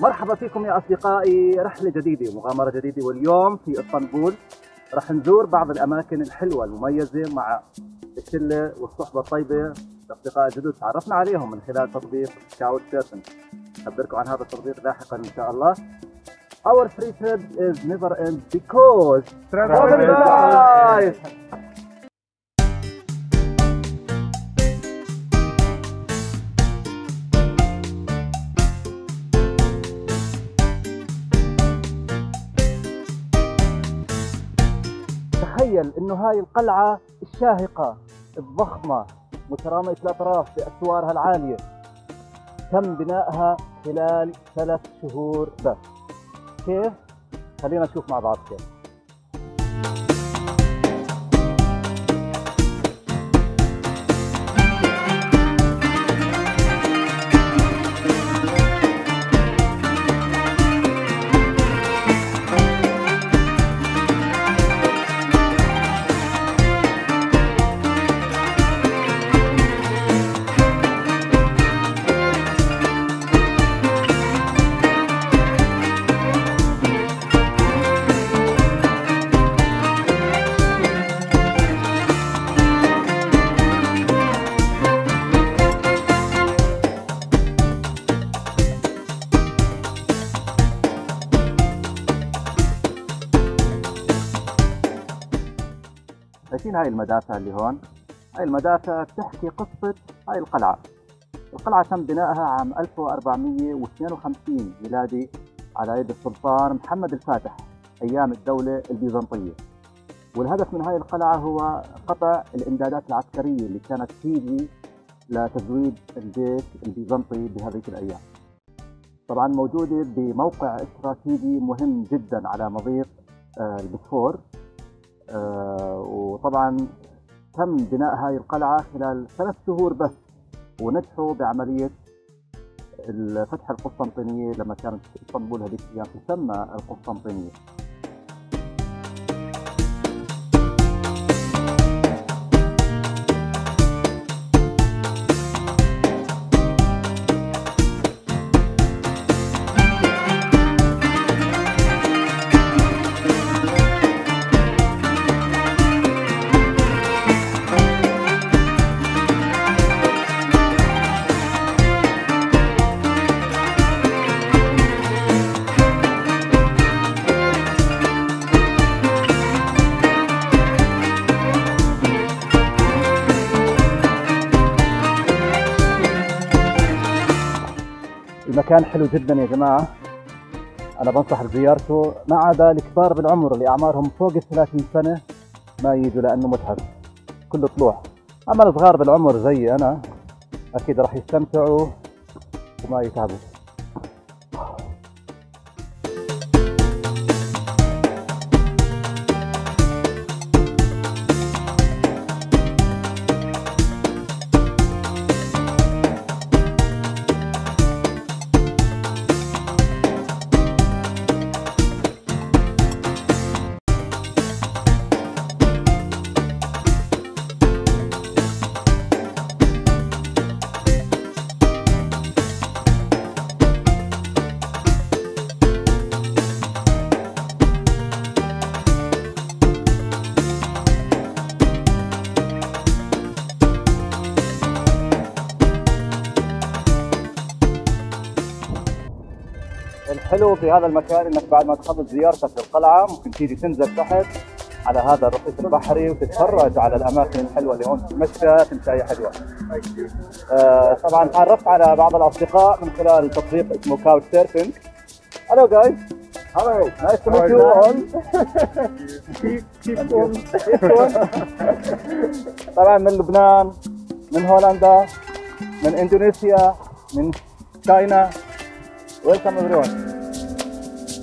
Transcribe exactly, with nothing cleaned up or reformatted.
مرحبا فيكم يا أصدقائي، رحلة جديدة ومغامرة جديدة، واليوم في اسطنبول رح نزور بعض الأماكن الحلوة المميزة مع الشلة والصحبة الطيبة، الأصدقاء الجدد تعرفنا عليهم من خلال تطبيق سكاوتشيرسنج. أخبركم عن هذا التطبيق لاحقا إن شاء الله. Our free trip is never end because travel is life. تخيل انه هاي القلعة الشاهقة الضخمة مترامية الاطراف باسوارها العالية تم بنائها خلال ثلاث شهور بس. كيف؟ خلينا نشوف مع بعض كيف. هاي المدافع اللي هون، هاي المدافع بتحكي قصة هاي القلعة. القلعة تم بنائها عام ألف وأربعمئة واثنين وخمسين ميلادي على يد السلطان محمد الفاتح أيام الدولة البيزنطية. والهدف من هاي القلعة هو قطع الإمدادات العسكرية اللي كانت تيجي لتزويد الجيش البيزنطي بهذيك الأيام. طبعا موجودة بموقع استراتيجي مهم جدا على مضيق البوسفور. آه وطبعا تم بناء هاي القلعة خلال ثلاث شهور بس، ونجحوا بعملية فتح القسطنطينية لما كانت اسطنبول هذيك الأيام تسمى القسطنطينية. مكان حلو جدا يا جماعة، أنا بنصح بزيارته ما عدا الكبار بالعمر اللي أعمارهم فوق الثلاثين سنة ما يجوا لأنه متعب كله طلوع. أما الصغار بالعمر زي أنا أكيد راح يستمتعوا وما يتعبوا. الحلو في هذا المكان انك بعد ما تخلص زيارتك للقلعه ممكن تيجي تنزل تحت على هذا الرصيف البحري وتتفرج على الاماكن الحلوه اللي هون، تتمشى تمشايه حلوه. آه طبعا تعرفت على بعض الاصدقاء من خلال تطبيق اسمه كاوتش سيرفنج. الو جايز، هاي نايس تو ميت يو اول. طبعا من لبنان، من هولندا، من اندونيسيا، من تشاينا. Welcome everyone.